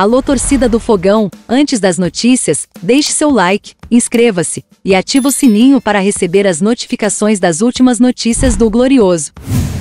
Alô, torcida do Fogão, antes das notícias, deixe seu like, inscreva-se e ative o sininho para receber as notificações das últimas notícias do Glorioso.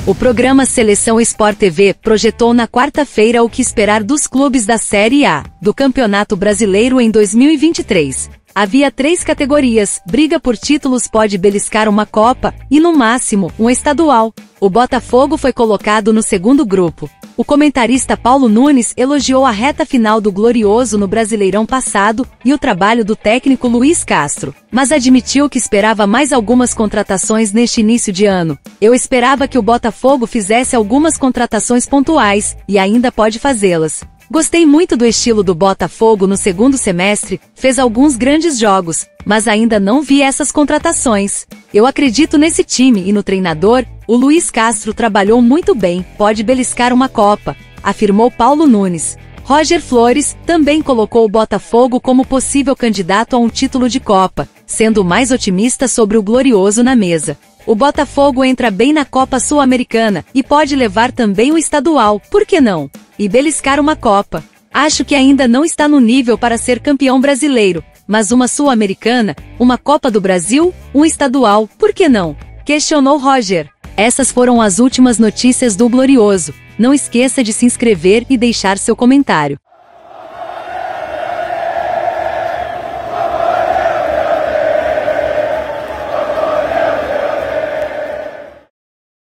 O programa Seleção Sport TV projetou na quarta-feira o que esperar dos clubes da Série A do Campeonato Brasileiro em 2023. Havia 3 categorias, briga por títulos pode beliscar uma Copa e, no máximo, um estadual. O Botafogo foi colocado no segundo grupo. O comentarista Paulo Nunes elogiou a reta final do Glorioso no Brasileirão passado e o trabalho do técnico Luiz Castro, mas admitiu que esperava mais algumas contratações neste início de ano. Eu esperava que o Botafogo fizesse algumas contratações pontuais, e ainda pode fazê-las. Gostei muito do estilo do Botafogo no segundo semestre, fez alguns grandes jogos, mas ainda não vi essas contratações. Eu acredito nesse time e no treinador, o Luiz Castro trabalhou muito bem, pode beliscar uma Copa, afirmou Paulo Nunes. Roger Flores também colocou o Botafogo como possível candidato a um título de Copa, sendo mais otimista sobre o Glorioso na mesa. O Botafogo entra bem na Copa Sul-Americana e pode levar também o estadual, por que não? E beliscar uma Copa. Acho que ainda não está no nível para ser campeão brasileiro, mas uma Sul-Americana, uma Copa do Brasil, um estadual, por que não? Questionou Roger. Essas foram as últimas notícias do Glorioso. Não esqueça de se inscrever e deixar seu comentário.